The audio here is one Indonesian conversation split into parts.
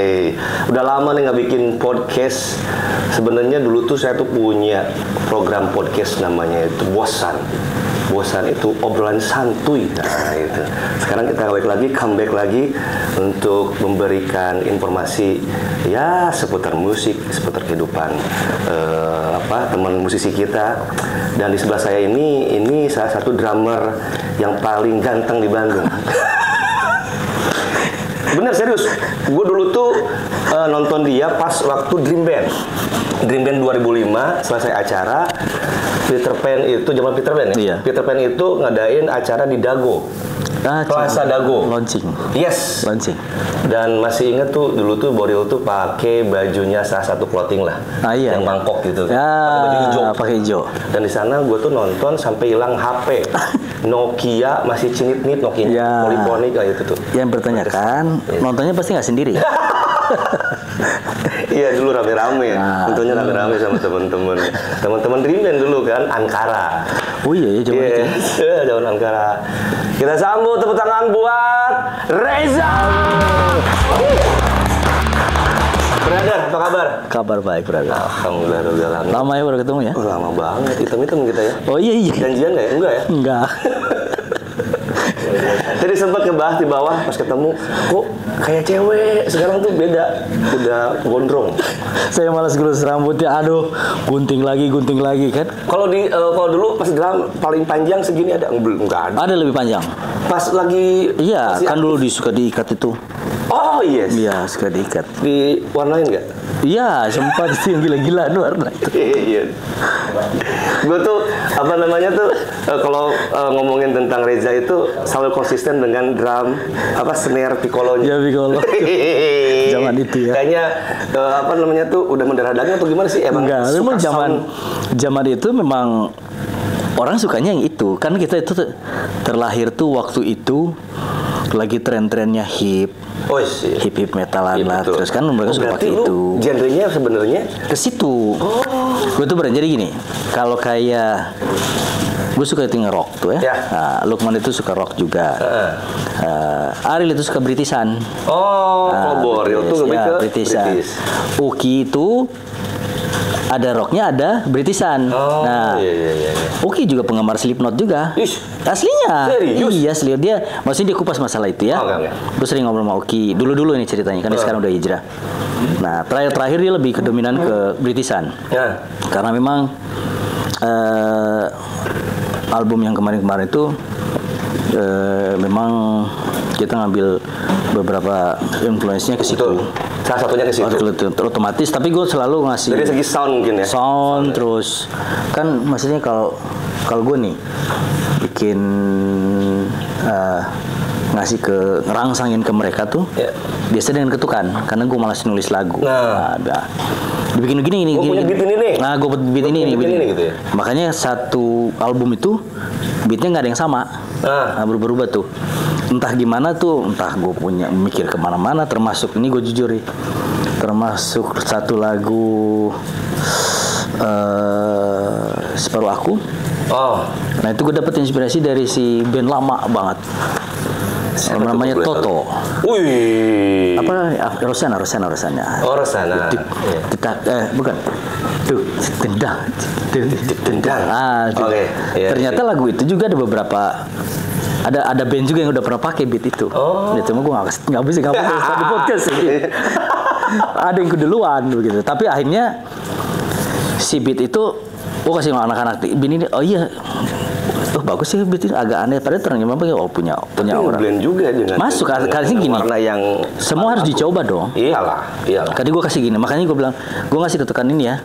Hai, udah lama nih nggak bikin podcast. Sebenarnya dulu tuh saya tuh punya program podcast namanya itu Bosan. Bosan itu obrolan santuy. Nah, itu. Sekarang kita comeback lagi untuk memberikan informasi ya seputar musik, seputar kehidupan teman musisi kita. Dan di sebelah saya ini salah satu drummer yang paling ganteng di Bandung. Bener, serius. Gue dulu tuh nonton dia pas waktu Dream Band 2005, selesai acara Peter Pan itu, zaman Peter Pan ya? Iya. Peter Pan itu ngadain acara di Dago. Plaza Dago. Launching. Yes. Launching. Dan masih inget tuh, dulu tuh Boril tuh pakai bajunya salah satu clothing lah. Ah, iya. Yang bangkok gitu. Ya, baju hijau. Pakai hijau. Dan di sana gue tuh nonton sampai hilang HP. Nokia masih cinit-nit Nokia. Ya. Poliponik kayak gitu tuh. Yang bertanyakan, nontonnya pasti nggak sendiri. Iya, dulu rame-rame. Tentunya rame-rame sama teman-teman. Teman-teman Dream Band dulu kan, Ankara. Oh iya, zaman itu. Zaman Ankara. Kita sambut tepuk tangan buat Reza. Brother, apa kabar? Kabar baik, brother. Alhamdulillah, udah lama. Lama ya baru ketemu ya? Lama banget, hitam-hitam kita ya. Oh iya. Janjian nggak ya? Enggak ya? Enggak. Tadi sempat ngebahas di bawah pas ketemu, kok kayak cewek sekarang tuh beda, udah gondrong. Saya malas gerus rambutnya, aduh, gunting lagi kan. Kalau dulu pas drum paling panjang segini ada, enggak ada. Ada lebih panjang. Pas lagi. Iya, kan aktif. Dulu suka diikat itu. Oh yes. Iya, suka diikat. Diwarnain nggak? Iya, sempat sih yang gila-gilaan warna. Iya. Gue tuh kalau ngomongin tentang Reza itu selalu konsisten dengan drum snare piccolo-nya. Ya piccolo. Zaman itu ya. Kayaknya udah mendarah daging atau gimana sih? Enggak, memang zaman itu memang orang sukanya yang itu. Kan kita itu terlahir tuh waktu itu lagi tren-trennya hip. Oh sih. Hip metalan lah. Terus kan mereka suka pakai itu. Genrenya sebenarnya ke situ. Oh. Gue tuh berani, jadi gini. Kalau kayak gue suka itu nge-rock tuh ya. Lukman itu suka rock juga. Ariel itu suka Britishan. Oh, Boril tuh lebih ke British. Uki itu ada rocknya, ada Britishan. Oh, nah, iya. Uki juga penggemar Slipknot juga. Ish. Aslinya. Serius? Iya, asli. Dia maksudnya dia kupas masalah itu ya. Okay. Gue sering ngobrol sama Uki. Dulu-dulu ini ceritanya kan dia sekarang udah hijrah. Nah, terakhir dia lebih dominan ke Britishan. Yeah. Karena memang album yang kemarin-kemarin itu memang kita ngambil beberapa influence-nya ke situ. Salah satunya ke situ. Otomatis, tapi gue selalu ngasih dari segi sound mungkin ya. Sound terus. Kan maksudnya kalau gue nih bikin ngasih ke ngerangsangin ke mereka tuh. Yeah. Biasa dengan ketukan karena gue malas nulis lagu. Nah. Dibikin gini. Gue punya beat ini nih. Nah, gue buat beat ini nih. Gitu ya? Makanya satu album itu beatnya nggak ada yang sama. Nah, berubah-ubah tuh. Entah gimana tuh, entah gue punya mikir kemana-mana, termasuk ini gue jujur ya, termasuk satu lagu Separuh Aku. Oh. Nah itu gue dapet inspirasi dari si band lama banget. Namanya Toto. Wih. Apa? Rosana. Oh, Rosana. Bukan. Tuh, tendang. Oke. Ternyata lagu itu juga ada beberapa ada band juga yang udah pernah pakai beat itu. Oh. Ya cuma gue nggak bisa di podcast ini. Ada yang keduluan begitu. Tapi akhirnya si beat itu gue kasih sama anak-anak bini. Oh iya. Oh bagus sih beat ini, agak aneh padahal ternyata memang punya orang. Blend juga dengan masuk kali gini. Warna yang semua harus dicoba dong. Iyalah. Tadi gue kasih gini, makanya gue bilang gue ngasih ketukan ini ya.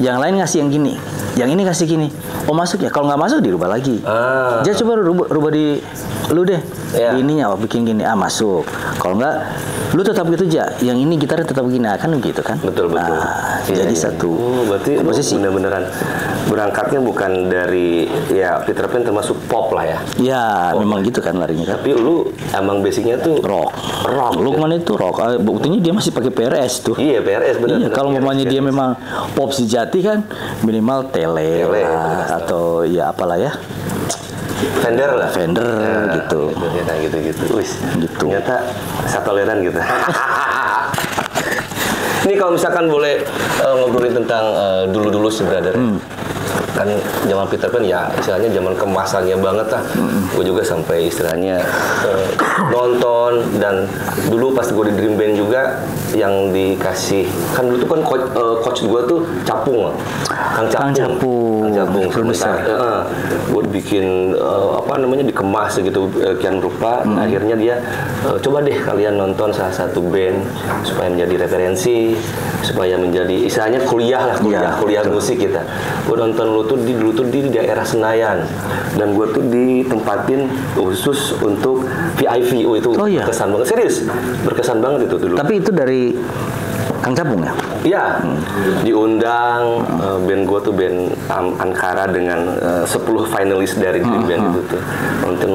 Yang lain ngasih yang gini, yang ini kasih gini. Oh masuk ya, kalau nggak masuk dirubah lagi. Dia coba rubah di lu deh. Yeah. Di ininya bikin gini, masuk. Kalau nggak lu tetap gitu aja. Yang ini gitarnya tetap gini, kan begitu kan? Betul. Jadi satu. Berarti posisi beneran berangkatnya bukan dari Peter termasuk pop lah ya. Ya, memang gitu kan larinya kan. Tapi lu emang basicnya tuh rock. Lukman itu rock. Buktinya dia masih pakai PRS tuh. Iya, PRS benar. Iya, kalau memangnya dia memang pop sejati kan minimal tele lah, atau ya apalah ya. Fender gitu. Gitu. Ternyata satu aliran gitu. kalau misalkan boleh ngobrolin tentang dulu-dulu sih, brother. Kan zaman Peter Pan ya istilahnya zaman kemasannya banget lah. Gue juga sampai istilahnya nonton, dan dulu pas gue di Dream Band juga yang dikasih, kan dulu tuh kan coach gue tuh Capung, Kang Capung sebesar. Gue bikin apa namanya dikemas gitu kian rupa. Akhirnya dia coba deh kalian nonton salah satu band supaya menjadi referensi, supaya menjadi istilahnya kuliah musik kita. Gue nonton dulu tuh di daerah Senayan, dan gue tuh ditempatin khusus untuk VIP. Itu berkesan banget, serius berkesan banget itu dulu. Tapi itu dari Kang Capung ya? Iya, diundang band gue tuh band Ankara dengan 10 finalis dari band itu tuh.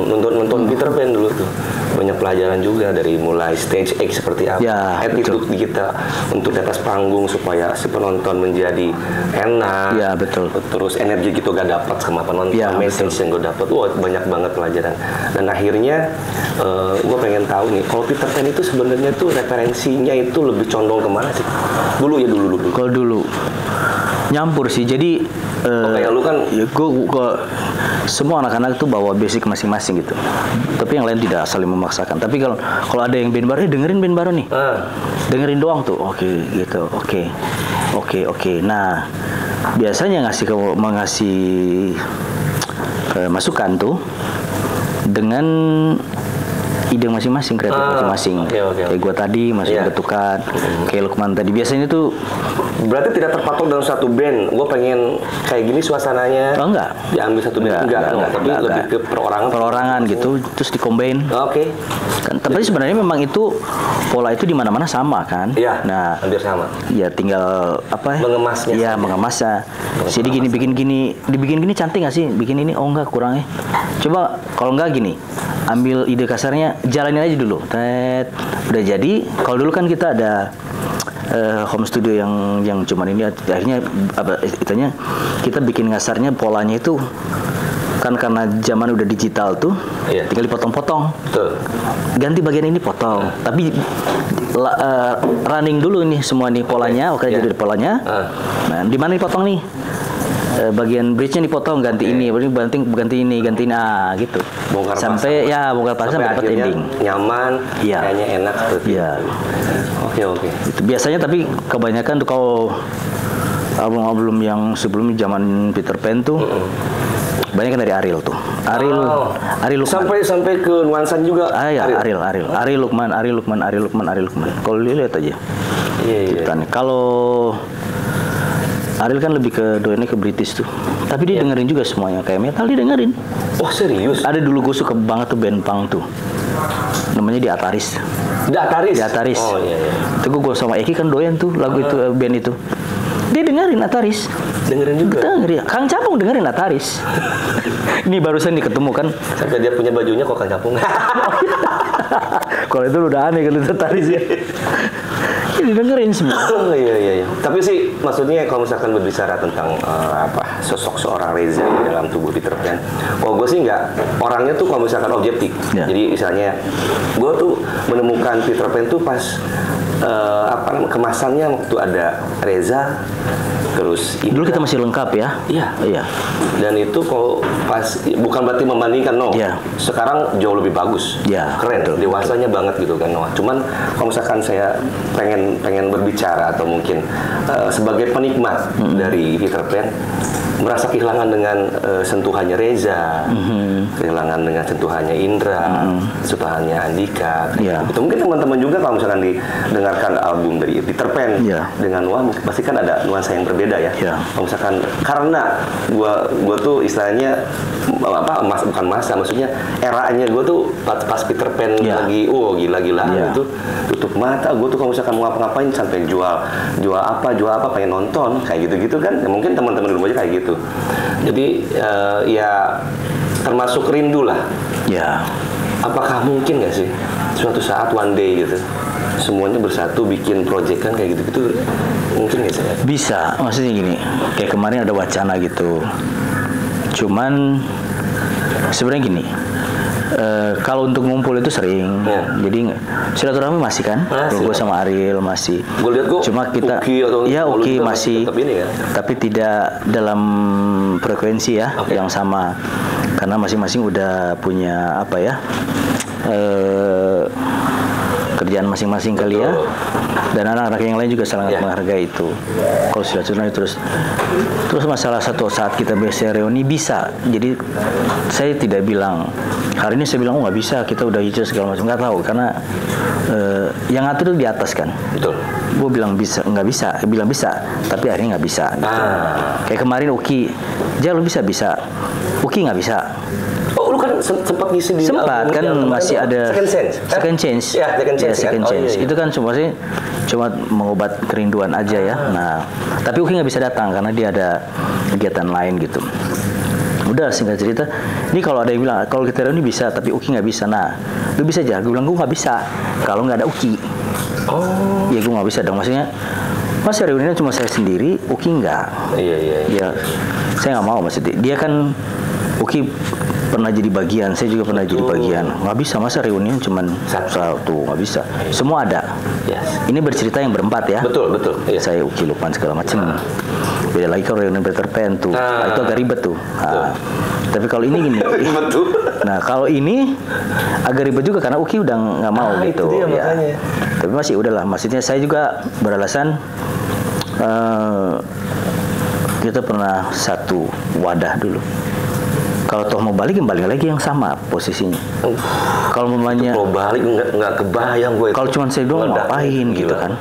Nonton Peter Pan dulu tuh. Banyak pelajaran juga dari mulai stage act seperti apa. Ya, attitude kita untuk di atas panggung supaya si penonton menjadi enak. Iya, betul. Terus energi gitu gak dapat sama penonton. Ya, message yang gue dapat. Wah, banyak banget pelajaran. Dan akhirnya gue pengen tahu nih, kalau Peter Pan itu sebenarnya tuh referensinya itu lebih condong kemana? Dulu. Kalau dulu nyampur sih, jadi kayak lu kan gua semua anak-anak tuh bawa basic masing-masing gitu. Tapi yang lain tidak saling memaksakan. Tapi kalau ada yang band baru, dengerin band baru nih. Dengerin doang tuh. Oke. Nah, biasanya ngasih masukan tuh dengan ide masing-masing, kreatif masing-masing. Okay. Kayak gue tadi masuk ketukan, kayak Lukman tadi. Biasanya tuh berarti tidak terpatok dalam satu band. Gue pengen kayak gini suasananya. Oh, enggak. Diambil satu band. Enggak. Lebih ke perorangan gitu. Terus dikombain. Oke. Kan, tapi sebenarnya memang itu pola itu di mana-mana sama kan? Iya. Nah, hampir sama. Ya tinggal apa? Mengemasnya. Iya, mengemasnya. Jadi gini bikin gini, dibikin gini cantik nggak sih? Bikin ini, oh enggak kurangnya. Coba kalau enggak gini, ambil ide kasarnya, jalanin aja dulu. Tet, udah jadi. Kalau dulu kan kita ada home studio yang cuman ini akhirnya apa itanya kita bikin ngasarnya polanya itu kan karena zaman udah digital tuh tinggal dipotong-potong. Betul. Ganti bagian ini potong. Tapi running dulu nih semua nih polanya, jadi polanya. Nah, di mana dipotong nih? Bagian bridge-nya dipotong, ganti ini, ganti ini, ah gitu. Bongkar sampai pasang, ya bongkar pasang dapat ending. Nyaman, kayaknya enak seperti itu. Oke. Biasanya tapi kebanyakan tuh kalau album-album yang sebelum zaman Peter Pan tuh banyak kan dari Ariel tuh. Ariel Lukman. Sampai ke nuansa juga. Ariel Lukman. Kalau lihat aja. Iya. Kalau Ariel kan lebih ke doainnya ke British tuh. Tapi dia dengerin juga semuanya. Kayak metal dia dengerin. Oh serius? Ada dulu gue suka banget tuh band punk tuh. Namanya The Ataris. The Ataris? Oh iya. Itu gue sama Eki kan doain tuh lagu itu, band itu. Dia dengerin Ataris. Dengerin juga? Dengerin. Kang Capung dengerin Ataris. Ini barusan diketemu kan. Sampai dia punya bajunya kok Kang Capung. Kalau itu udah aneh kalau itu Ataris ya. Dengerin semua. Iya. Tapi sih maksudnya kalau misalkan berbicara tentang sosok seorang Reza di dalam tubuh Peter Pan, kalau gue sih nggak, orangnya tuh kalau misalkan objektif. Jadi misalnya gue tuh menemukan Peter Pan tuh pas kemasannya waktu ada Reza. Terus dulu kita masih lengkap ya. Iya. Dan itu kalau pas bukan berarti membandingkan sekarang jauh lebih bagus. Keren. Betul, dewasanya banget gitu kan. Cuman kalau misalkan saya pengen berbicara atau mungkin sebagai penikmat dari Peter Pan merasa kehilangan dengan sentuhannya Reza, kehilangan dengan sentuhannya Indra, sentuhannya Andika. Itu mungkin teman-teman juga kalau misalkan didengarkan album dari Peter Pan dengan pasti kan ada nuansa yang berbeda ya. Kalau misalkan karena gua tuh istilahnya maksudnya eranya gua tuh pas Peter Pan lagi gila-gilaan itu tutup mata gua tuh kalau misalkan mau ngapa-ngapain sampai jual apa pengen nonton kayak gitu-gitu kan. Mungkin teman-teman di rumah aja kayak gitu. Jadi ya termasuk rindu lah. Apakah mungkin nggak sih suatu saat one day gitu semuanya bersatu bikin project kan kayak gitu-gitu mungkin nggak sih? Bisa, maksudnya gini. Kayak kemarin ada wacana gitu. Cuman sebenarnya gini. Kalau untuk ngumpul itu sering. Oh. Jadi silaturahmi masih kan? Gue sama Ariel masih. Cuma kita Uki masih. Ini, kan? Tapi tidak dalam frekuensi ya yang sama. Karena masing-masing udah punya apa ya? Kerjaan masing-masing kali ya, dan anak-anak yang lain juga sangat menghargai itu. Kalau sudah cerita terus masalah satu saat kita biasa reuni bisa. Jadi saya tidak bilang hari ini saya bilang nggak bisa, kita udah hijau segala macam, nggak tahu karena yang ngatur itu di atas kan. Betul. Gue bilang bisa, nggak bisa, bilang bisa, tapi akhirnya nggak bisa. Gitu. Ah. Kayak kemarin Uki, Jal bisa, Uki nggak bisa. Sempat ngisi di sempat kan masih ada second chance. Itu kan cuma mengobat kerinduan aja ya. Nah, tapi Uki nggak bisa datang karena dia ada kegiatan lain gitu. Udah singkat cerita, ini kalau ada yang bilang kalau kita reuni bisa tapi Uki nggak bisa. Nah, lu bisa aja. Gue bilang gue nggak bisa kalau nggak ada Uki. Oh. Ya gue nggak bisa dong, maksudnya masa reuninya cuma saya sendiri, Uki nggak. Iya. Saya nggak mau maksudnya. Dia kan Uki pernah jadi bagian, saya juga pernah jadi bagian. Nggak bisa masa reunian cuman satu, nggak bisa. Semua ada. Yes. Ini bercerita yang berempat ya. Betul. Yes. Saya Uki Lukman segala macam. Nah. Beda lagi kalau reunian Peter Pan tuh, itu agak ribet tuh. Nah. Tapi kalau ini gini. Nah kalau ini agak ribet juga karena Uki udah nggak mau gitu. Itu dia, makanya. Tapi masih udahlah. Maksudnya saya juga beralasan. Kita pernah satu wadah dulu. Kalau toh mau balik lagi yang sama posisinya. Kalau memangnya kalau balik nggak kebayang gue. Kalau cuma saya doang ngapain gitu kan?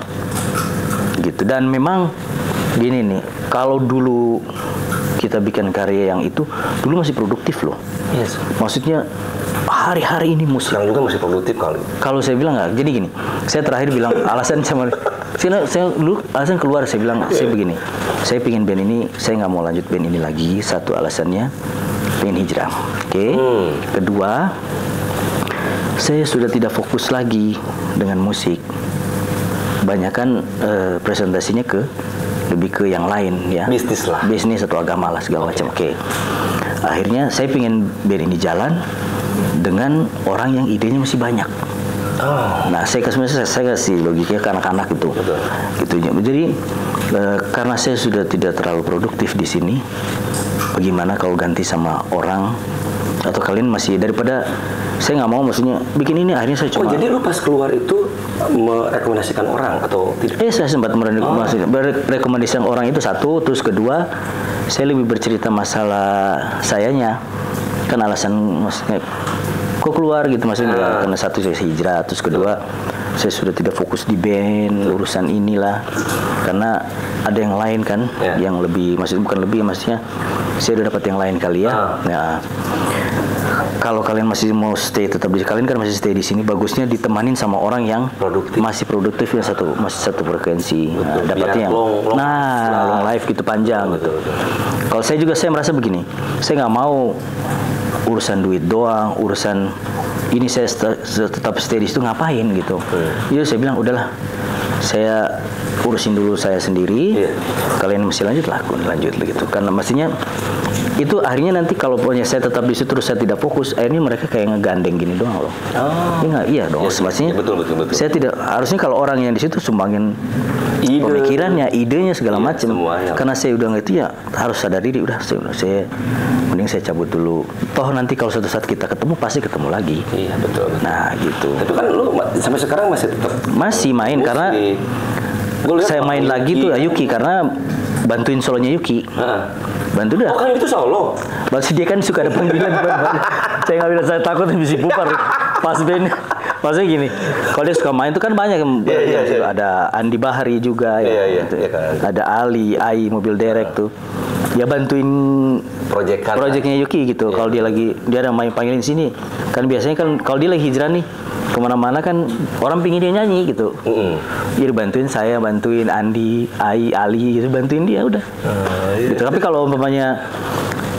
Gitu. Dan memang gini nih, kalau dulu kita bikin karya yang itu dulu masih produktif loh. Yes. Maksudnya hari-hari ini musik. Yang juga masih produktif kali. Kalau saya bilang nggak, jadi gini. Saya terakhir bilang alasan sama. Saya dulu alasan keluar saya bilang saya begini. Saya pingin band ini, saya nggak mau lanjut band ini lagi. Satu alasannya. Pengen hijrah. Oke. Kedua, saya sudah tidak fokus lagi dengan musik. Banyakan presentasinya ke lebih ke yang lain ya. Bisnis lah. Bisnis atau agama lah segala macam. Oke. Akhirnya saya pengen biar ini jalan dengan orang yang idenya masih banyak. Nah, saya kasih logiknya ke anak-anak itu. Gitunya. Jadi karena saya sudah tidak terlalu produktif di sini. Bagaimana kalau ganti sama orang atau kalian masih daripada saya nggak mau maksudnya bikin ini akhirnya saya coba. Jadi lu pas keluar itu merekomendasikan orang atau tidak? Saya sempat merekomendasikan orang itu satu, terus kedua saya lebih bercerita masalah sayanya kan alasan maksudnya kok keluar gitu maksudnya karena satu saya hijrah, terus kedua saya sudah tidak fokus di band urusan inilah karena ada yang lain kan yang lebih maksudnya bukan lebih maksudnya saya udah dapat yang lain kali ya. Nah, kalau kalian masih mau stay tetap di kalian kan masih stay di sini bagusnya ditemanin sama orang yang produktif. Masih produktif ya masih satu frekuensi. Nah, dapatnya yang long life gitu panjang betul. Kalau saya juga saya merasa begini. Saya nggak mau urusan duit doang, urusan ini saya tetap stay di situ ngapain gitu. Jadi saya bilang udahlah. Saya urusin dulu saya sendiri. Kalian masih lanjut begitu. Karena mestinya itu akhirnya nanti kalau punya saya tetap di situ terus saya tidak fokus, akhirnya mereka kayak ngegandeng gini doang loh. Maksudnya betul. Saya tidak harusnya kalau orang yang di situ sumbangin pemikirannya, idenya segala macam. Karena saya udah ngerti ya harus sadar diri udah saya mending saya cabut dulu. Toh nanti kalau suatu saat kita ketemu pasti ketemu lagi. Iya betul. Nah gitu. Tapi kan lu sampai sekarang masih tetap masih main karena saya main lagi tuh Yuki karena bantuin solonya Yuki. Bantu dah. Kan itu solo. Berarti dia kan suka ada panggilan. Saya nggak bilang saya takut bisa pupar. Pas band. Maksudnya gini. Kalau dia suka main itu kan banyak yang ada Andi Bahari juga gitu. Ada Ali, Ai Mobil Derek tuh. Ya bantuin proyeknya Yuki gitu. Kalau dia lagi dia ada main panggilin sini. Kan biasanya kan kalau dia lagi hijrah nih kemana-mana kan orang pingin dia nyanyi gitu. Jadi bantuin saya, bantuin Andi, Ai, Ali gitu bantuin dia udah. Gitu. Tapi kalau umpamanya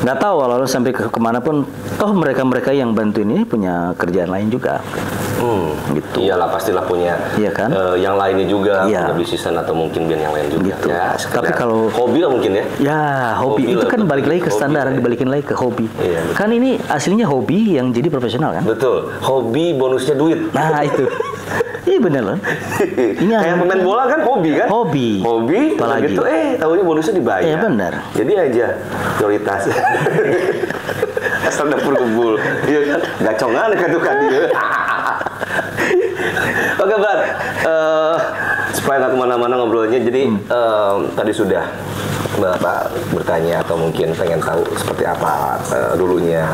nggak tahu kalau sampai kemana pun toh mereka yang bantuin ini punya kerjaan lain juga. gitu. Iyalah pastilah punya, iya kan? Yang lainnya juga, punya bisnisan atau mungkin band yang lain juga. Gitu. Ya, tapi kalau hobi lah mungkin ya. Ya hobi itu kan balik lagi ke standar, dibalikin lagi ke hobi. Iya, kan ini aslinya hobi yang jadi profesional kan? Betul. Hobi bonusnya duit. Nah itu. Iya bener loh. Ini kayak pemain bola kan hobi kan? Hobi. Hobi. Apalagi gitu, tahunya bonusnya dibayar. Iya benar. Jadi aja prioritas. Asal dapur kumpul. Iya kan? Gacongan kan tuh kan dia. Oke Brad, supaya nggak kemana-mana ngobrolnya, jadi tadi sudah Bapak bertanya atau mungkin pengen tahu seperti apa dulunya.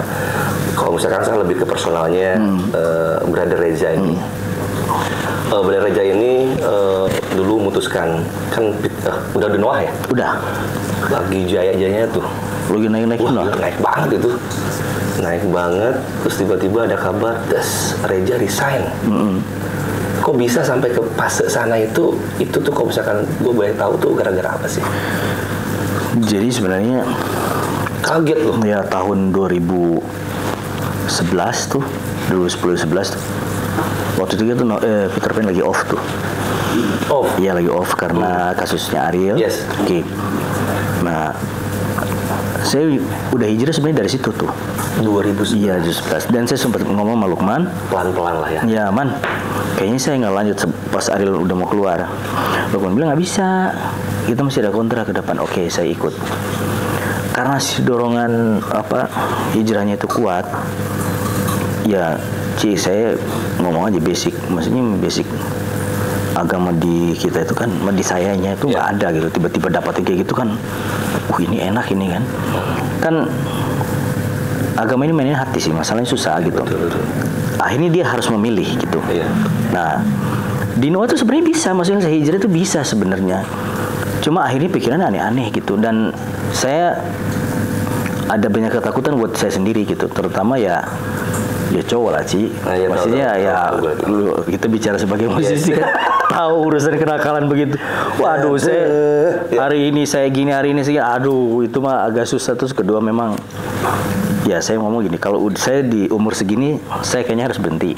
Kalau misalkan saya lebih ke personalnya, Brother Reza ini. Brother Reza ini dulu memutuskan, kan udah Noah ya? Udah. Lagi jaya-jayanya tuh. Lagi naik-naikin lah. Naik banget itu. Naik banget, terus tiba-tiba ada kabar, Reza resign. Kok bisa sampai ke pas sana itu tuh kalau misalkan gue boleh tahu tuh gara-gara apa sih? Jadi sebenarnya kaget loh. Ya tahun 2011 tuh, 2010-11 tuh. Waktu itu tuh Peter Pan lagi off tuh. Off? Iya lagi off karena kasusnya Ariel. Yes. Oke. Nah, saya udah hijrah sebenarnya dari situ tuh. 2011. Iya, 2011. Dan saya sempat ngomong sama Lukman. Pelan-pelan lah ya. Iya, Man. Kayaknya saya nggak lanjut pas Ariel udah mau keluar. Lukman bilang nggak bisa. Kita masih ada kontrak ke depan. Oke, saya ikut. Karena si dorongan hijrahnya itu kuat. Ya, saya ngomong aja basic. Maksudnya basic agama di kita itu kan, di sayanya itu nggak ada gitu. Tiba-tiba dapatin kayak gitu kan. Ini enak ini kan. Kan agama ini mainin hati sih, masalahnya susah gitu. Betul, betul. Akhirnya dia harus memilih gitu. Iya. Nah, di Noah itu sebenarnya bisa, maksudnya saya hijrah itu bisa sebenarnya. Cuma akhirnya pikirannya aneh-aneh gitu, dan saya ada banyak ketakutan buat saya sendiri gitu, terutama ya cowok lah Ci. Nah, ya, maksudnya tahu. Kita bicara sebagai musisi kan tahu urusan kenakalan begitu. Waduh, saya hari ini saya gini, hari ini saya aduh itu mah agak susah. Terus kedua memang ya saya ngomong gini, kalau saya di umur segini saya kayaknya harus berhenti.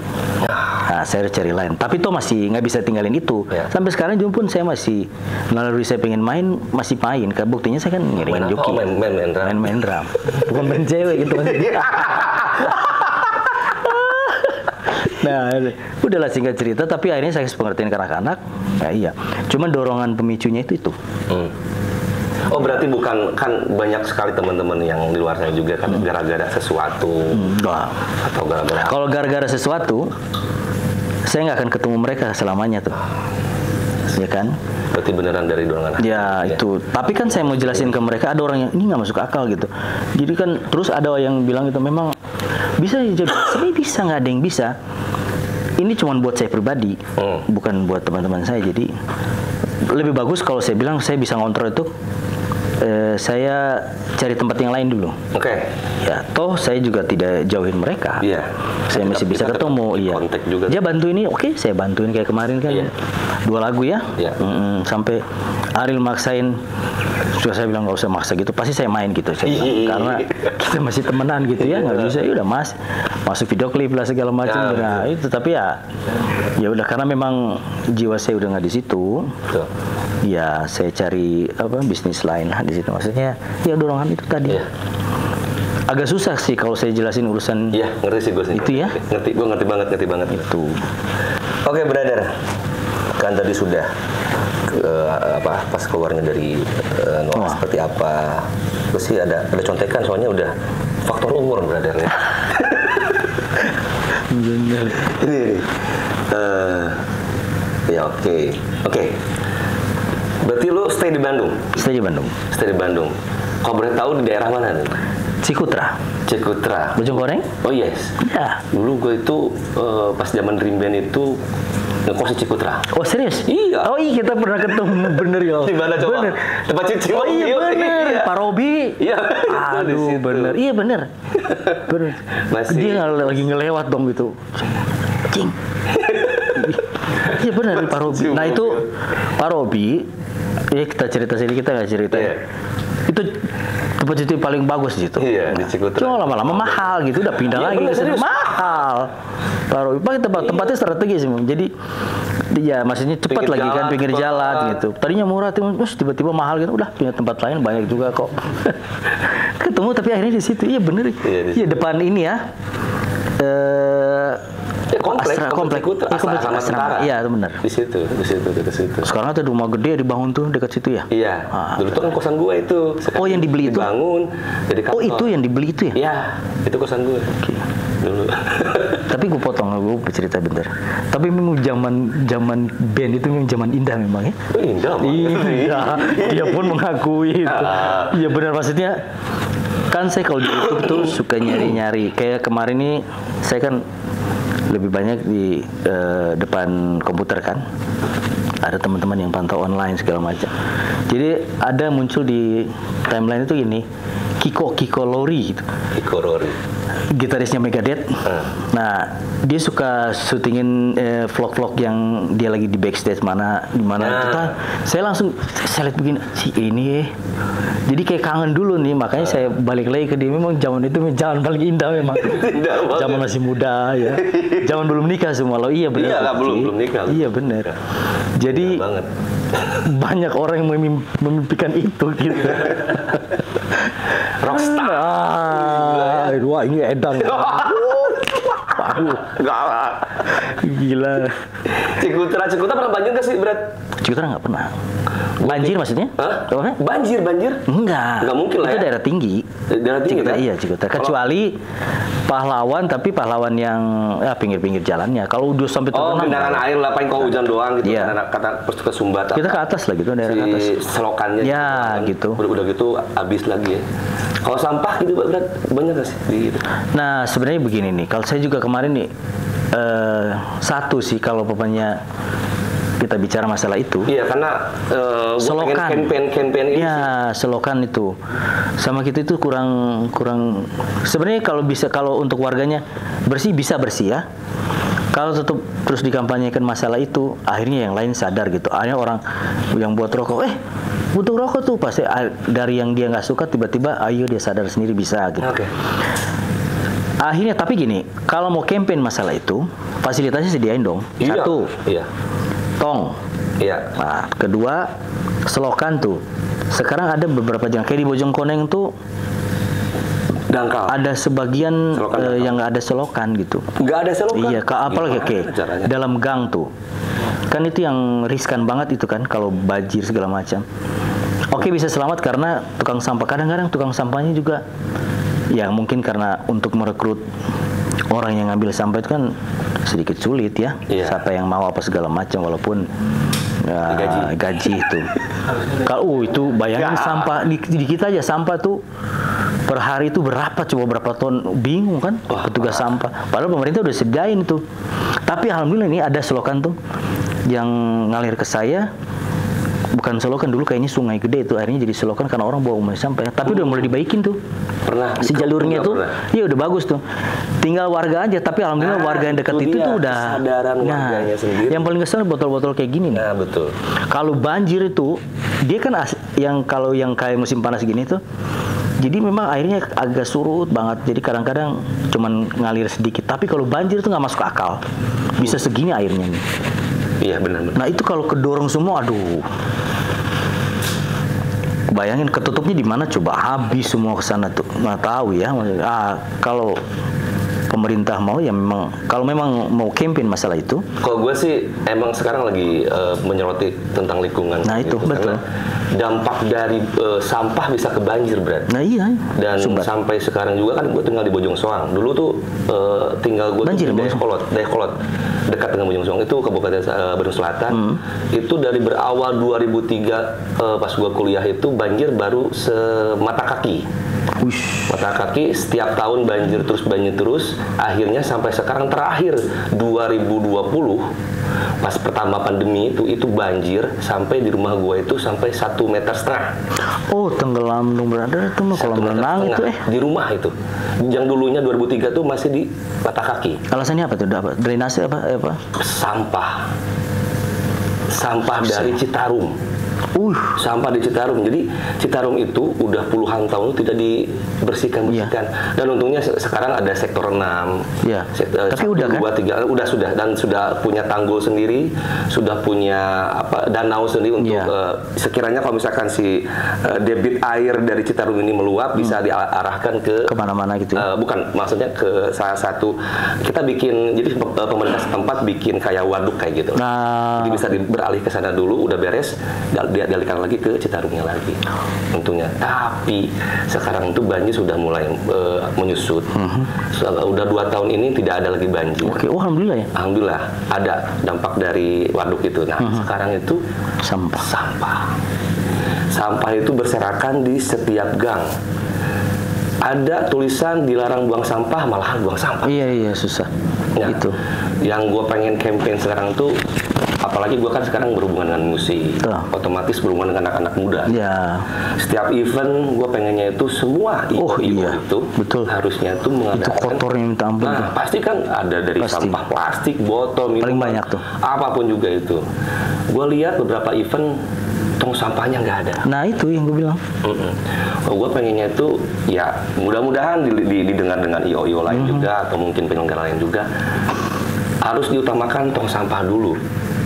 Nah, saya harus cari lain. Tapi toh masih nggak bisa tinggalin itu. Ya. Sampai sekarang juga pun saya masih melalui saya pengen main, masih main. Karena buktinya saya kan ngiringin joki. Main drum. Bukan main cewek gitu. Nah, udahlah singkat cerita. Tapi akhirnya saya kasih pengertian ke anak-anak. Ya iya. Cuman dorongan pemicunya itu. Oh berarti bukan, kan banyak sekali teman-teman yang di luar sana juga kan gara-gara sesuatu atau gara-gara. Kalau gara-gara sesuatu, saya nggak akan ketemu mereka selamanya tuh, ya kan? Berarti beneran dari dorongan hati. Ya itu. Tapi kan saya mau jelasin ke mereka, ada orang yang ini nggak masuk akal gitu. Jadi kan terus ada yang bilang gitu, memang bisa jadi, sebenarnya bisa, nggak ada yang bisa. Ini cuma buat saya pribadi, bukan buat teman-teman saya. Jadi lebih bagus kalau saya bilang saya bisa ngontrol itu. Saya cari tempat yang lain dulu. Oke. Ya, toh saya juga tidak jauhin mereka. Iya. Saya masih bisa ketemu. Iya. Kontak juga. Dia bantu ini, oke, saya bantuin kayak kemarin kan. Iya. 2 lagu ya. Iya. Sampai Ariel maksain, sudah saya bilang nggak usah maksa gitu. Pasti saya main gitu. Saya bilang, karena kita masih temenan gitu ya, nggak bisa. Ya udah mas, masuk video klip lah segala macam. Nah itu tapi ya udah karena memang jiwa saya udah nggak di situ. Betul. Ya saya cari bisnis lain lah di situ, maksudnya ya dorongan itu tadi. Agak susah sih kalau saya jelasin urusan. Iya ngerti sih gue sih. Itu ya. Ngerti banget. Itu. Oke brother, kan tadi sudah pas keluarnya dari Noah seperti apa? Terus sih ada contekan soalnya udah faktor umur brother ya. Benar. Ini. Ya oke. Berarti lu stay di Bandung? Stay di Bandung. Kau boleh tahu di daerah mana nih? Cikutra. Bojong Goreng? Oh yes. Iya. Dulu gue itu pas zaman Dream Band itu ngekos di Cikutra. Oh serius? Iya. Oh iya kita pernah ketemu bener ya. Di mana coba? Bener. Tempat cuci mobil. Oh iya bener. Iya. Pak Robi. Iya. Aduh bener. Iya bener. Bener. Masih. Dia lagi ngelewat dong gitu. Cing. Iya benar Pak Robi. Nah itu Pak Robi, kita cerita sini kita nggak cerita. Yeah. Itu itu tipe-tipe paling bagus gitu. Iya, di Cikutra. Cuma lama-lama mahal gitu, udah pindah lagi ke sana. Mahal. Baru tempatnya strategis sih, jadi ya maksudnya cepat lagi kan, pinggir jalan gitu. Tadinya murah, tiba-tiba mahal gitu. Udah punya tempat lain banyak juga kok. Ketemu tapi akhirnya di situ. Iya bener. Iya depan ini ya. Komplek asrama tentara. Iya, itu benar. Di situ. Sekarang ada rumah gede dibangun tuh dekat situ ya? Iya. Dulu tuh kan kosan gue itu. Sekarang yang dibeli itu? Dibangun, jadi kantor. Oh, itu yang dibeli itu ya? Iya, itu kosan gue. Okay. Dulu. Tapi gue potong, gue bercerita bentar. Tapi memang zaman band itu memang zaman indah memang ya. Oh, indah. Iya. Dia pun mengakui itu. Iya benar maksudnya. Kan saya kalau di YouTube tuh suka nyari-nyari. Kayak kemarin nih saya kan lebih banyak di depan komputer kan. Ada teman-teman yang pantau online segala macam. Jadi ada muncul di timeline itu gini, Kiko Lowry gitu. Kiko Lowry. Gitarisnya Megadeth. Nah, dia suka syutingin vlog-vlog yang dia lagi di backstage mana di mana itu kan. Saya langsung lihat begini, si ini. Jadi kayak kangen dulu nih, makanya saya balik lagi ke dia. Memang zaman itu zaman paling indah memang. Zaman masih muda ya. Zaman belum nikah semua lo. Iya benar. Iya, belum nikah. Iya benar. Jadi banyak orang yang memimpikan itu gitu. Rockstar. Wah, ini edan. Gila. Cikutra pernah banjir nggak sih, Brad? Cikutra nggak pernah. Banjir maksudnya? Hah? Banjir? Enggak. Enggak mungkin lah ya. Itu daerah tinggi. Daerah tinggi Cikutra, kan? Iya, Cikutra. Kecuali pahlawan, tapi pahlawan yang pinggir-pinggir jalannya. Kalau udah sampai terkenal. Oh, genangan air lah, paling kalau hujan doang gitu. Iya. Kata ke Sumbat. Kita ke atas lah gitu, daerah si atas. Selokannya. Ya, gitu. Udah gitu habis lagi ya. Kalau sampah gitu, Brad, banyak nggak sih? Gitu. Nah, sebenarnya begini nih. Kalau saya juga kemarin nih, satu sih kalau pokoknya kita bicara masalah itu. Iya, karena selokan campaign ini. Iya, selokan itu. Sama kita itu kurang sebenarnya kalau untuk warganya bersih ya. Kalau tetap terus dikampanyekan masalah itu, akhirnya yang lain sadar gitu. Akhirnya orang yang buat rokok, butuh rokok tuh pasti dari yang dia nggak suka tiba-tiba ayo dia sadar sendiri bisa gitu. Oke. Akhirnya tapi gini, kalau mau campaign masalah itu, fasilitasnya sediain dong. Iya. Satu. Iya. Tong. Iya. Nah, kedua selokan tuh. Sekarang ada beberapa jalan kayak di Bojongkoneng tuh dangkal. Ada sebagian yang nggak ada selokan gitu. Nggak ada selokan. Iya, apalagi kayak dalam gang tuh. Kan itu yang riskan banget itu kan kalau banjir segala macam. Oke, bisa selamat karena tukang sampah. Kadang-kadang tukang sampahnya juga ya mungkin karena untuk merekrut orang yang ngambil sampah itu kan sedikit sulit ya. Yeah. Siapa yang mau apa segala macam walaupun gaji itu. Kalau itu bayangin sampah di kita aja sampah tuh per hari itu berapa ton, bingung kan petugas sampah. Padahal pemerintah udah sediain itu. Tapi alhamdulillah ini ada selokan tuh yang ngalir ke saya. Bukan selokan dulu kayaknya sungai gede itu akhirnya jadi selokan karena orang bawa umumnya sampah. Tapi udah mulai dibaikin tuh. Pernah. Si jalurnya tuh. Iya udah bagus tuh. Tinggal warga aja tapi alhamdulillah warga yang dekat itu tuh udah kesadaran warganya sendiri. Yang paling kesel botol-botol kayak gini nih. Nah, betul. Kalau banjir itu dia kan yang kayak musim panas gini tuh. Jadi memang airnya agak surut banget. Jadi kadang-kadang cuman ngalir sedikit. Tapi kalau banjir tuh nggak masuk akal. Bisa segini airnya nih. Iya benar. Nah itu kalau kedorong semua, aduh, bayangin ketutupnya di mana coba, habis semua kesana tuh, nggak tahu ya. Kalau pemerintah mau ya memang, kalau memang mau campaign masalah itu. Kalau gue sih emang sekarang lagi menyoroti tentang lingkungan. Nah itu betul. Dampak dari sampah bisa ke banjir, Brad. Nah iya. Dan sampai sekarang juga kan gue tinggal di Bojong Soang. Dulu tuh tinggal gue di Dayakolot, dekat dengan Bojong Soang itu Kabupaten Bandung Selatan. Itu dari berawal 2003 pas gue kuliah itu banjir baru semata kaki. Uish. Mata kaki setiap tahun banjir terus. Akhirnya sampai sekarang terakhir 2020. Pas pertama pandemi itu banjir sampai di rumah gua itu sampai 1,5 meter. Oh, tenggelam berada itu mah kolam renang itu di rumah itu. Yang dulunya 2003 tuh masih di mata kaki. Alasannya apa tuh? Drainase apa? Sampah. Sampah dari Citarum. sampah di Citarum. Jadi Citarum itu udah puluhan tahun tidak dibersihkan. Dan untungnya sekarang ada sektor 6. Iya. Tapi udah 2, 3 sudah dan sudah punya tanggul sendiri, sudah punya danau sendiri untuk sekiranya kalau misalkan si debit air dari Citarum ini meluap bisa diarahkan ke kemana-mana gitu. Bukan, maksudnya ke salah satu kita bikin, jadi pemerintah setempat bikin kayak waduk kayak gitu. Nah, jadi bisa beralih ke sana dulu, udah beres, dialihkan lagi ke Citarumnya lagi. Untungnya, tapi sekarang itu banjir sudah mulai menyusut. Udah 2 tahun ini tidak ada lagi banjir. Oke, alhamdulillah ya. Alhamdulillah ada dampak dari waduk itu. Nah, sekarang itu sampah itu berserakan di setiap gang. Ada tulisan dilarang buang sampah, malahan buang sampah. Iya, susah. Ya, itu. Yang gue pengen campaign sekarang tuh, apalagi gue kan sekarang berhubungan dengan musik, otomatis berhubungan dengan anak-anak muda. Ya. Setiap event gue pengennya itu semua itu harusnya itu mengadakan. Itu kotornya minta ampun. Nah, pasti kan ada dari sampah plastik, botol, minuman, paling banyak tuh. Apapun juga itu. Gue lihat beberapa event tong sampahnya nggak ada. Nah, itu yang gue bilang. Gue pengennya itu ya mudah-mudahan didengar dengan IO-IO lain juga atau mungkin penyelenggara lain juga. Harus diutamakan tong sampah dulu.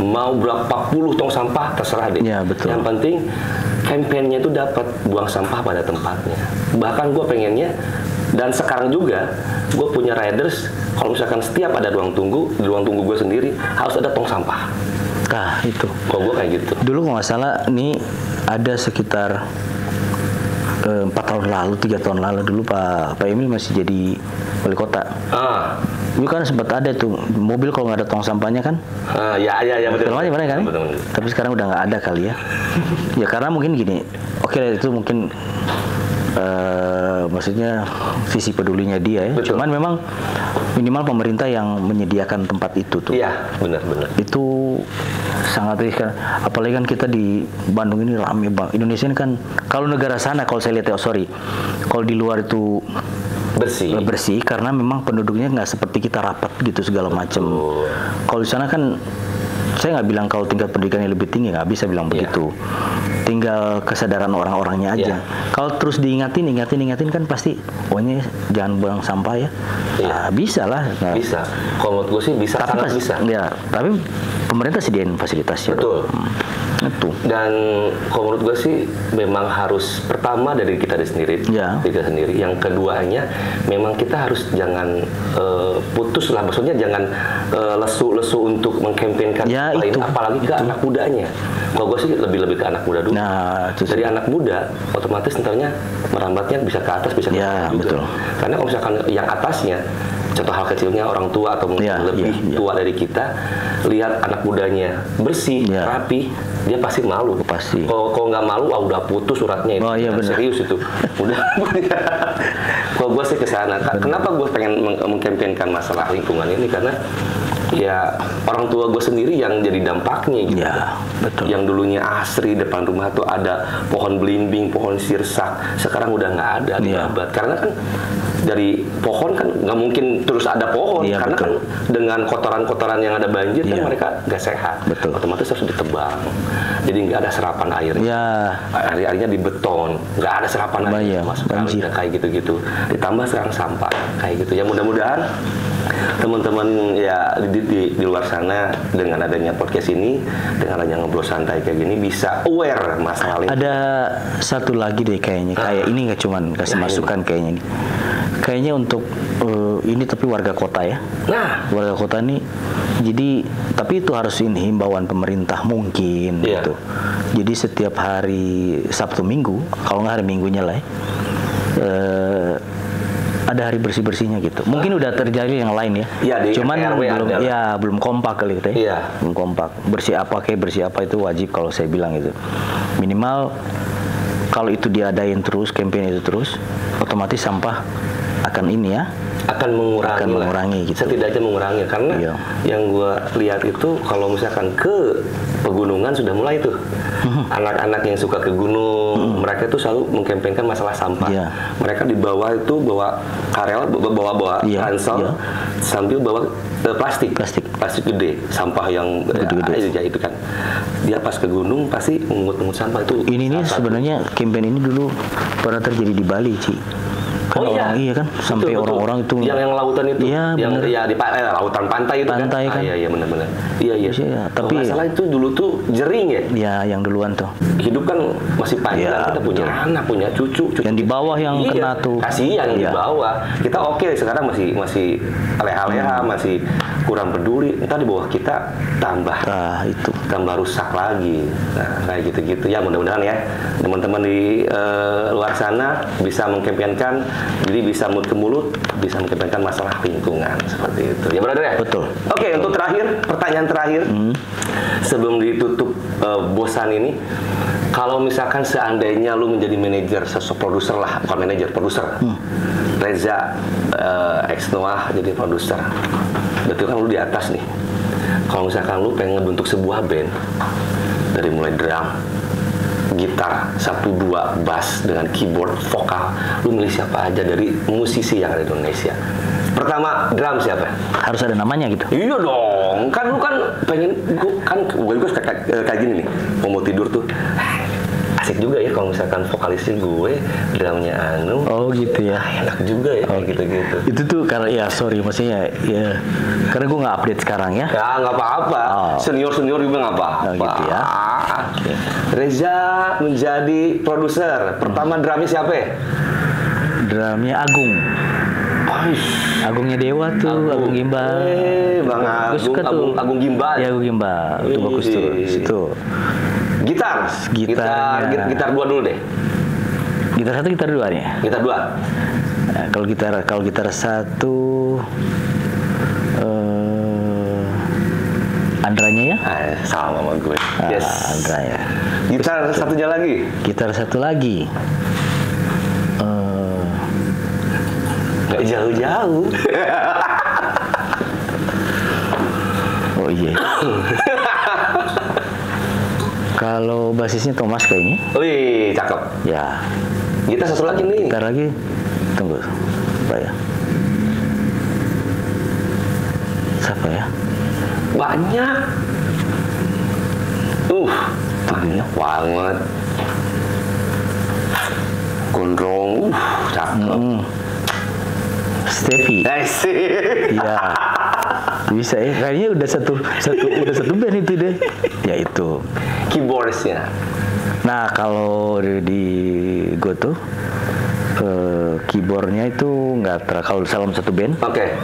Mau berapa puluh tong sampah terserah deh. Ya, betul. Yang penting kampanyenya itu dapat buang sampah pada tempatnya. Bahkan gue pengennya, dan sekarang juga gue punya riders, kalau misalkan setiap ada ruang tunggu gue sendiri harus ada tong sampah. Nah, itu. Kalau gue kayak gitu. Dulu kalau nggak salah nih ada sekitar 3 tahun lalu dulu Pak Emil masih jadi wali kota. Itu kan sempat ada tuh mobil kalau nggak ada tong sampahnya kan? Ya betul. Betul. Tapi sekarang udah nggak ada kali ya. Ya karena mungkin gini, oke, itu mungkin maksudnya sisi pedulinya dia ya. Betul. Cuman memang minimal pemerintah yang menyediakan tempat itu tuh. Iya, benar. Itu sangat riskan. Apalagi kan kita di Bandung ini ramai banget. Indonesia ini kan kalau negara sana kalau saya lihat kalau di luar itu bersih karena memang penduduknya nggak seperti kita rapat gitu segala macam. Kalau di sana kan saya nggak bilang kalau tingkat pendidikannya lebih tinggi, nggak bisa bilang begitu. Tinggal kesadaran orang-orangnya aja. Kalau terus diingatin kan pasti pokoknya jangan buang sampah ya. Bisa lah. Nah, bisa. Kalau gue sih bisa, tapi sangat bisa. Ya, tapi pemerintah sediain fasilitasnya. Betul. Dan kalau menurut gue sih memang harus pertama dari kita sendiri. Yang keduanya memang kita harus jangan putus lah, maksudnya jangan lesu untuk mengkampanyekan apalagi ke anak mudanya. Kalau gue sih lebih ke anak muda dulu. Nah, dari anak muda otomatis nantinya merambatnya bisa ke atas, bisa ke bawah juga. Betul. Karena kalau misalkan yang atasnya contoh hal kecilnya orang tua atau mungkin lebih tua dari kita lihat anak mudanya bersih, rapi, dia pasti malu. Pasti. Kalau nggak malu, udah putus suratnya itu. Serius itu. Udah. Kalau gue sih kesana. Kenapa gue pengen mengkampanyekan masalah lingkungan ini? Karena ya orang tua gue sendiri yang jadi dampaknya gitu. Ya, betul. Yang dulunya asri depan rumah tuh ada pohon belimbing, pohon sirsak, sekarang udah nggak ada dibabat. Karena kan dari pohon kan nggak mungkin terus ada pohon karena kan dengan kotoran-kotoran yang ada banjir kan mereka nggak sehat. Betul. Otomatis harus ditebang. Jadi nggak ada serapan airnya. Airnya di beton, nggak ada serapan air. Masuk kayak gitu-gitu. Ditambah sekarang sampah kayak gitu. Ya mudah-mudahan teman-teman ya di luar sana dengan adanya podcast ini, dengan adanya ngobrol santai kayak gini bisa aware masalah ini. Ada satu lagi deh kayaknya kayak ini nggak cuman kasih masukan kayaknya. Kayaknya untuk ini tapi warga kota ya. Nah, warga kota ini jadi tapi itu harus ini himbauan pemerintah mungkin gitu. Jadi setiap hari Sabtu Minggu, kalau nggak hari Minggunya lah ya, ada hari bersih-bersihnya gitu. Mungkin udah terjadi yang lain ya. Cuman belum kompak kali gitu ya. Belum kompak. Bersih apa itu wajib kalau saya bilang itu. Minimal kalau itu diadain terus, campaign itu terus, otomatis sampah akan ini ya. akan mengurangi gitu. Setidaknya mengurangi karena yang gue lihat itu kalau misalkan ke pegunungan sudah mulai tuh anak-anak yang suka ke gunung mereka itu selalu mengkampanyekan masalah sampah. Mereka di bawah itu bawa karel, bawa ransel sambil bawa plastik gede, sampah yang gede-gede aja itu kan. Dia pas ke gunung pasti mengut-mengut sampah itu. Ini nih sebenarnya campaign ini dulu pernah terjadi di Bali, Ci. Kan iya kan sampai orang-orang itu yang lautan itu yang di lautan pantai itu kan. Iya benar-benar. Iya. Tapi masalah itu dulu tuh jering ya. Iya, yang duluan tuh. Hidup kan masih panjang, kita punya anak, punya cucu. Yang di bawah yang kena tuh. Kasihan yang di bawah. Kita oke sekarang masih leha-leha, masih kurang peduli. Entar di bawah kita tambah rusak lagi. Nah, kayak gitu-gitu. Ya mudah-mudahan ya teman-teman di luar sana bisa mengkampanyekan. Jadi bisa mulut ke mulut, bisa menyampaikan masalah lingkungan seperti itu. Ya brother ya? Betul. Oke, untuk terakhir, pertanyaan terakhir sebelum ditutup bosan ini. Kalau misalkan seandainya lu menjadi manajer, sosok produser lah, bukan manajer, produser. Reza X Noah jadi produser. Berarti kan lu di atas nih. Kalau misalkan lu pengen ngebentuk sebuah band dari mulai drum, gitar, 1, 2, bass dengan keyboard, vokal, lu milih siapa aja dari musisi yang ada di Indonesia? Pertama, drum siapa? Harus ada namanya gitu? Iya dong, kan lu kan pengen, gue kayak gini nih, mau tidur tuh asik juga ya kalau misalkan vokalisnya gue, drumnya Anu. Oh gitu ya. Enak juga ya gitu-gitu. Itu tuh karena ya karena gue nggak update sekarang ya. Ya nggak apa-apa. Senior juga nggak apa-apa. Oh, gitu ya. Okay. Reza menjadi produser. Pertama drumnya siapa? Drumnya Agung. Agungnya Dewa tuh, Agung Gimbal. Bang Agung Gimbal. Ya Agung Gimbal. Itu bagus tuh. Itu. Gitar dua dulu deh. Gitar 1, gitar 2 nih. Gitar 2. Nah, kalau gitar 1 Andranya ya? Sama sama gue. Yes. Andra ya. Gitar 1-nya lagi. Gitar 1 lagi. Gak jauh-jauh. Oh iya. Kalau basisnya Thomas kayaknya. Wih, cakep. Ya. Gitar 1 lagi nih. Gitar lagi. Tunggu. Siapa ya? Banyak. Banyak banget. Gondrong. Cakep. Stevie. Iya. Bisa ya, kayaknya udah satu band itu deh. Ya itu keyboardnya. Nah kalau di gue tuh keyboardnya itu nggak terlalu, kalau dalam satu band. Oke.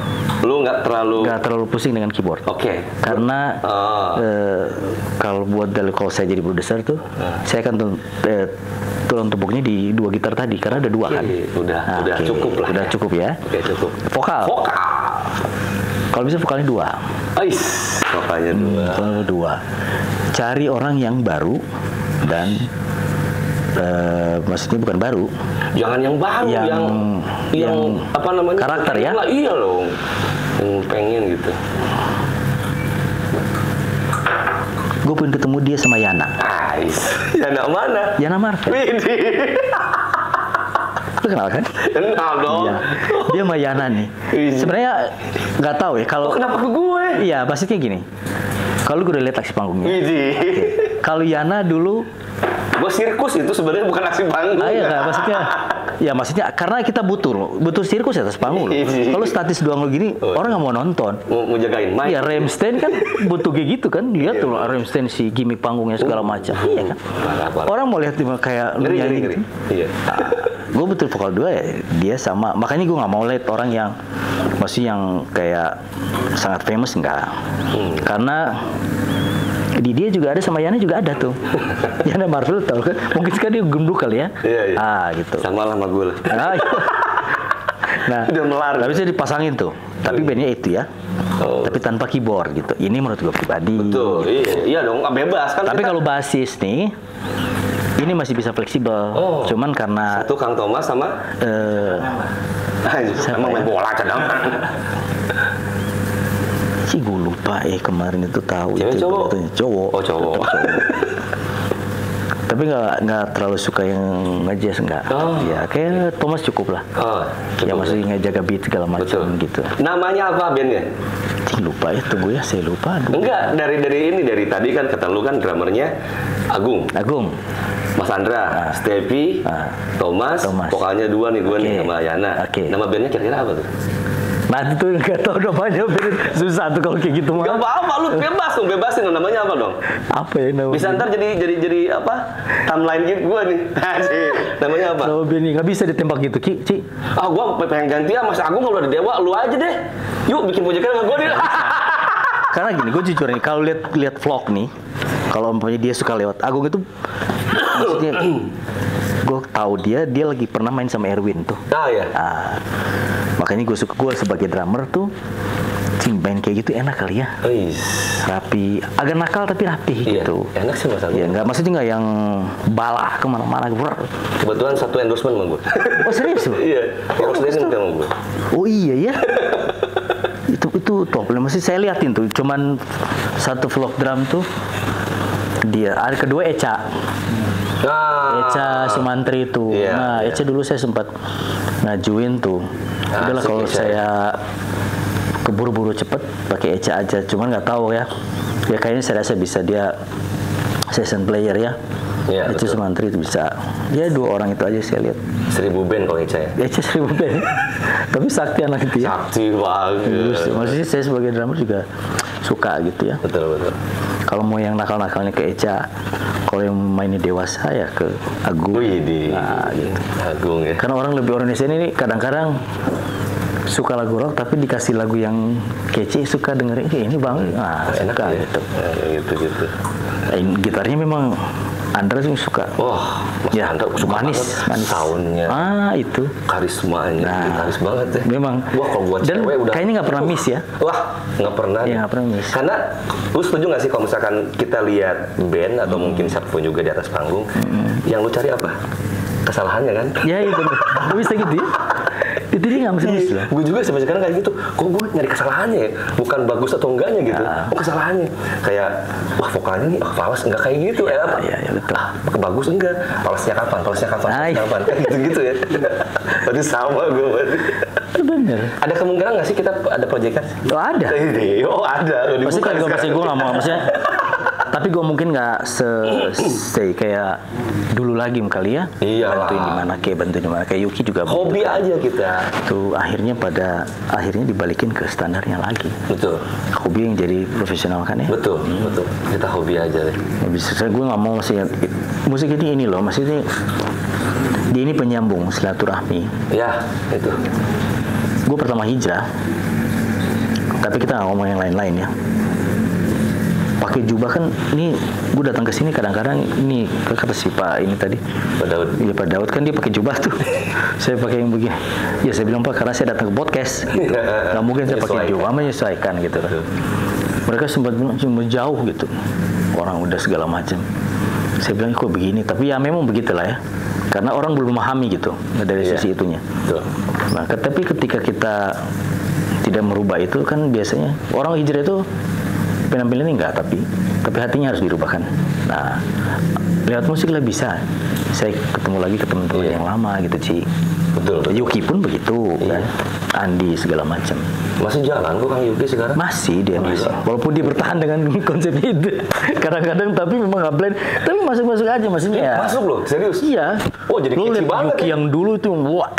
Lu nggak terlalu pusing dengan keyboard. Oke. Karena kalau saya jadi produser tuh, saya akan tulang tepuknya di 2 gitar tadi karena ada 2 kan. Udah cukup lah. Udah cukup ya. Oke, cukup. Vokal. Kalau bisa vokalnya 2. Vokalnya 2. Cari orang yang baru dan maksudnya bukan baru. Jangan yang baru yang apa namanya? Karakter ya. Iya loh. Pengen gitu. Gue pun ketemu dia sama Yana. Yana mana? Yana Marvel. Lu kenal kan? Kenal dong. Iya. Dia sama Yana nih. Sebenarnya nggak tahu ya kalau. Kenapa ke gue? Iya, maksudnya gini. Kalau gue udah lihat aksi panggungnya. Kalau Yana dulu. Gue sirkus itu sebenarnya bukan aksi panggung. Iya nggak maksudnya. Ya maksudnya karena kita butuh sirkus atas panggung. Kalau statis doang lo gini, orang nggak mau nonton. Mau jagain mic. Iya, Rammstein kan butuh kayak gitu kan. Lihat tuh Rammstein si gimmick panggungnya segala macam. Iya kan. Orang mau lihat kayak lu nyanyi. Iya. Gue betul vokal 2 ya, dia sama. Makanya gue nggak mau lihat orang yang masih yang kayak sangat famous enggak. Karena di dia juga ada sama Yana juga ada tuh. Yana Marvel tau kan? Mungkin sekarang dia gemduk kali ya. Iya. Gitu. Sama gue lah. Nah, udah melar. Gak bisa dipasangin tuh. Tapi bandnya itu ya. Tapi tanpa keyboard gitu. Ini menurut gue pribadi. Betul. Gitu. Iya dong, bebas kan. Tapi kalau basis nih, ini masih bisa fleksibel. Cuman karena satu Kang Thomas sama sama main bola kadang. Gue lupa kemarin itu tahu cewek itu cowok. Tapi Tapi nggak terlalu suka yang ngejazz, nggak. Oh. Ya, kayak Thomas cukup lah. Oh, cukup. Ya maksudnya ngejaga beat segala macam gitu. Namanya apa bandnya? Lupa ya, tunggu ya, saya lupa. Aduh. Enggak, dari tadi kan kata lu kan drummernya Agung. Mas Andra, Stevi, Thomas, vokalnya dua nih sama Yana. Okay. Nama bandnya kira-kira apa tuh? Nanti tuh nggak tahu namanya, susah tuh kalau kayak gitu mah. Gak apa-apa, lu bebas dong, bebasin namanya apa dong? Apa ya namanya? Bisa ntar jadi apa? Timeline gitu gua nih. Namanya apa? Nama bini nggak bisa ditembak gitu, Ci. Ah, gua pengen ganti ya Mas Agung, kalau udah Dewa, lu aja deh. Yuk bikin proyeknya sama gua deh. Karena gini, gua jujur nih, kalau lihat vlog nih, kalau umpamanya dia suka lewat Agung itu, maksudnya gue tahu dia lagi pernah main sama Erwin tuh. Oh ya. Nah, makanya gue sebagai drummer tuh main kayak gitu enak kali ya. Oh, yes. Rapi, agak nakal tapi rapi, iya, gitu. Enak sih Mas Agung. Ya nggak, maksudnya nggak yang balah kemana-mana. Kebetulan satu endorsement sama gue. Oh serius? Iya. Endorsement sama gue. Oh iya ya. itu top. Masih saya liatin tuh. Cuman satu vlog drum tuh dia. Ada kedua Eca. Eca Sumantri itu, Eca dulu saya sempat ngajuin tuh. Udahlah kalau saya keburu-buru cepet pakai Eca aja, cuman nggak tahu ya. Ya kayaknya saya rasa bisa dia session player ya. Ya, Eca Sumantri itu bisa. Ya dua orang itu aja saya lihat. 1000 band kalau Eca ya. Eca 1000 band. Tapi sakti anak itu ya. Sakti banget. Maksudnya saya sebagai drummer juga suka gitu ya. Betul. Kalau mau yang nakal-nakalnya ke Eca, kalau yang mainnya dewasa ya ke Agung. Wih, gitu. Agung ya. Karena orang Indonesia ini kadang-kadang suka lagu rock tapi dikasih lagu yang kece, suka dengerin ini Bang. Nah, enak suka ya. Gitu. Gitarnya memang Andra sih suka. Wah, ya, Andra suka manis. Soundnya. Itu. Karismanya. Karis banget ya. Memang. Wah, kalau buat cewek udah. Kayaknya nggak pernah miss ya. Wah, nggak pernah. Iya, nggak pernah miss. Karena lu setuju nggak sih kalau misalkan kita lihat band atau mungkin siapapun juga di atas panggung, yang lu cari apa? Kesalahannya kan? Ya itu. Bisa gitu ya. Itu dia nggak mesti miss lah. Gue juga sampai sekarang kayak gitu. Kok gue nyari kesalahannya ya? Bukan bagus atau enggaknya gitu. Oh, kesalahannya. Kayak, wah vokalnya nih, falas enggak kayak gitu. Iya, betul. Bagus enggak? Falasnya kapan? Gitu ya. Berarti sama gue. Bener. Ada kemungkinan nggak sih kita ada proyekan? Oh ada. Ada. Pasti kan gue lama. Maksudnya, tapi gue mungkin nggak se kayak dulu lagi kali ya. Iya. Bantuin di mana kayak Yuki juga. Hobi aja kita. Tuh akhirnya dibalikin ke standarnya lagi. Betul. Hobi yang jadi profesional kan ya. Betul. Kita hobi aja deh. Bisa gue nggak mau masih musik ini loh, maksudnya dia ini penyambung silaturahmi. Ya itu. Gue pertama hijrah. Tapi kita nggak ngomong yang lain-lain ya. Pakai jubah kan, ini gue datang ke sini kadang-kadang ini kata si Pak ini tadi Pak Daud kan dia pakai jubah tuh. Saya pakai yang begini. Ya saya bilang Pak, karena saya datang ke podcast gitu. Gak mungkin saya pakai jubah, menyesuaikan gitu. Mereka sempat jauh gitu, orang udah segala macam. Saya bilang kok begini, tapi ya memang begitulah ya, karena orang belum memahami gitu dari sisi itunya. Nah, tapi ketika kita tidak merubah itu kan, biasanya orang hijrah itu penampilannya enggak, tapi hatinya harus dirubahkan. Nah, lewat musik lah bisa. Saya ketemu lagi ke teman-teman yang lama gitu, Ci. Betul. Yuki pun begitu, kan. Andi segala macam. Masih jalan kok Kang Yuki sekarang? Masih. Walaupun dia bertahan dengan konsep itu. Kadang-kadang tapi memang nge-blend, tapi masuk-masuk aja maksudnya. Ya. Masuk loh, serius? Iya. Oh, jadi kece banget. Yuki yang dulu tuh, wah.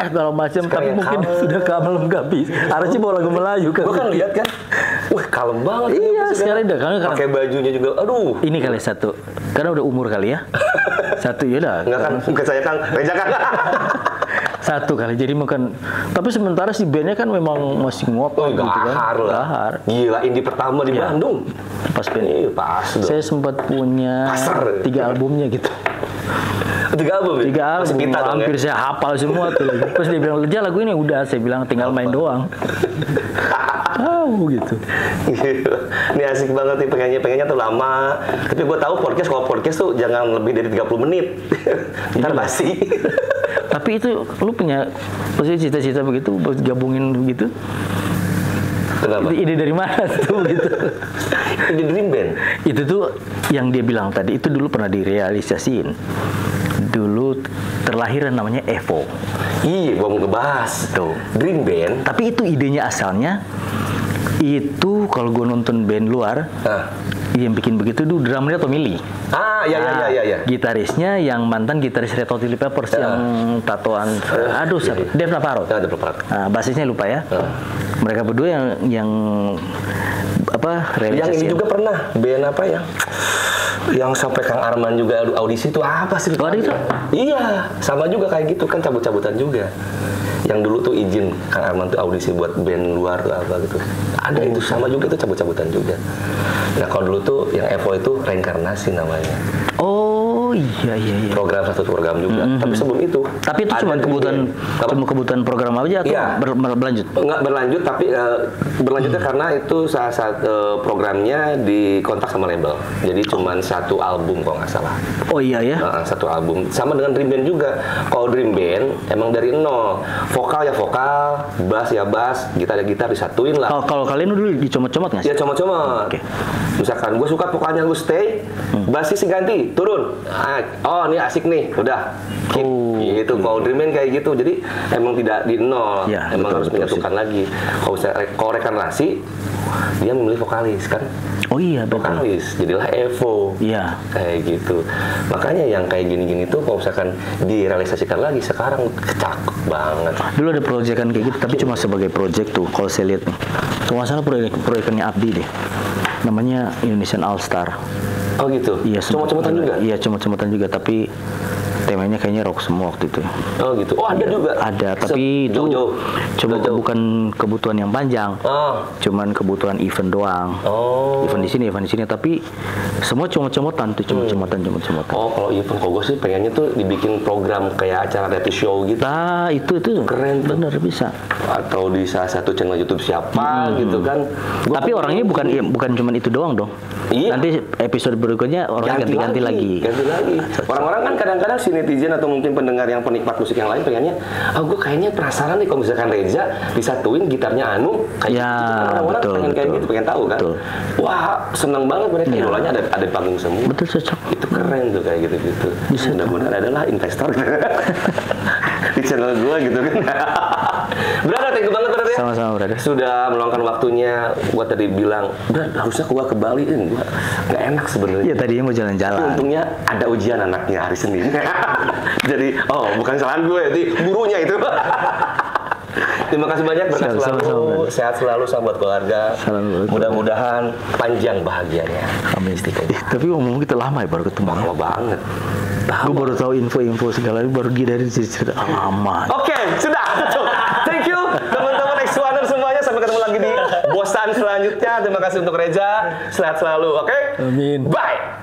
Segala macam, tapi mungkin sudah kalem gak bisa. Harusnya bawa lagu Melayu kan. Gue kan lihat kan, wah kalem banget. Iya, sekarang udah kalem. Pakai bajunya juga, aduh. Ini kali satu, karena udah umur kali ya. Satu ya lah. Enggak kan, bukan saya Kang, Reja Kang. Satu kali, jadi makan. Tapi sementara si bandnya kan memang masih nguap. Oh, gitu kan. Gahar. Gila, indie pertama di Bandung. Pas band itu. Saya sempat punya 3 albumnya gitu. 3 album hampir saya hafal semua tuh. Terus dia bilang, "Leja lagu ini udah." Saya bilang, "Tinggal main doang." Tahu gitu. Ini asik banget nih, pengennya tuh lama. Tapi gue tahu podcast tuh jangan lebih dari 30 menit. Ntar basi. Tapi itu lu punya cita-cita begitu, gabungin begitu? Kenapa? Ide dari mana tuh gitu? Ide Dream Band. Itu tuh yang dia bilang tadi itu dulu pernah direalisasiin. Dulu terlahiran namanya Evo. Iya, gua mau ngebahas tuh Dream Band. Tapi itu idenya asalnya itu kalau gue nonton band luar, yang bikin begitu itu drummernya Tommy Lee. Iya. Gitarisnya yang mantan gitaris Red Hot Chili Peppers yang tatoan. Dave Navarro. Basisnya lupa ya. Mereka berdua yang apa? Yang ini juga pernah band apa ya? Yang sampai Kang Arman juga audisi itu apa sih? Oh, itu? Iya, sama juga kayak gitu kan cabut-cabutan juga. Yang dulu tuh izin Kang Arman tuh audisi buat band luar tuh apa gitu. Ada itu sama juga itu cabut-cabutan juga. Nah kalau dulu tuh yang Evo itu reinkarnasi namanya. Oh iya. Program satu program juga. Tapi sebelum itu. Tapi itu cuma kebutuhan program aja atau berlanjut? Nggak berlanjut tapi berlanjutnya karena itu saat programnya dikontak sama label. Jadi cuma satu album kalau nggak salah. Oh iya ya. Satu album. Sama dengan Dream Band juga. Kalau Dream Band emang dari nol. Vokal ya vokal, bass ya bass, gitar ya gitar disatuin lah. Kalau kalian dulu dicomot-comot nggak sih? Ya comot-comot. Oke. Misalkan gue suka vokalnya gue stay, bassnya sih ganti, turun. Ini asik nih, udah. Gitu. Kalau Dream Band kayak gitu, jadi emang tidak di nol, ya, emang betul, harus menyatukan lagi. Kalau rekarnasi, dia memilih vokalis kan? Oh iya, vokalis. Jadilah Evo. Iya. Kayak gitu. Makanya yang kayak gini-gini tuh kalau misalkan direalisasikan lagi sekarang kecakep banget. Dulu ada proyekan kayak gitu, tapi cuma sebagai proyek tuh kalau saya lihat nih. Kalau nggak salah proyekannya Abdi deh. Namanya Indonesian All Star. Oh gitu. Iya, cuma-cumatan juga. Iya, cuma-cumatan juga tapi temanya kayaknya rock semua waktu itu. Oh gitu. Oh ada juga. Ada, tapi itu bukan kebutuhan yang panjang. Cuman kebutuhan event doang. Event di sini. Tapi semua cuma-cumatan. Oh kalau event kok gue sih pengennya tuh dibikin program kayak acara reality show gitu. Nah itu keren bener tuh. Bisa. Atau di salah satu channel YouTube siapa gitu kan. Tapi orangnya bukan cuman itu doang dong. Iya. Nanti episode berikutnya orang ganti-ganti lagi. Orang-orang kan kadang-kadang sini netizen atau mungkin pendengar yang penikmat musik yang lain pengennya gue kayaknya penasaran nih kalau misalkan Reza disatuin gitarnya Anu kayak orang-orang pengen tahu kan betul. Wah seneng banget mereka idolanya ada di panggung semua betul cocok itu keren tuh kayak gitu mudah-mudahan adalah investor di channel gue gitu kan Brother, thank you banget Brother ya. Sama-sama Brother. Sudah meluangkan waktunya buat tadi bilang, Brother harusnya gua ke Bali ini, gua nggak enak sebenarnya. Iya tadinya mau jalan-jalan. Untungnya ada ujian anaknya hari Senin. Jadi bukan kesalahan gue, jadi gurunya itu. Terima kasih banyak, berkat selalu, sehat selalu sama buat keluarga. Mudah-mudahan panjang bahagianya. Amin. Tapi ngomong kita lama ya baru ketemu. Lama banget. Gue baru tahu info-info segala ini baru dari cerita lama. Oke, sudah. Thank you teman-teman X1er semuanya. Sampai ketemu lagi di bosan selanjutnya. Terima kasih untuk Reza. Sehat selalu, oke? Amin. Bye.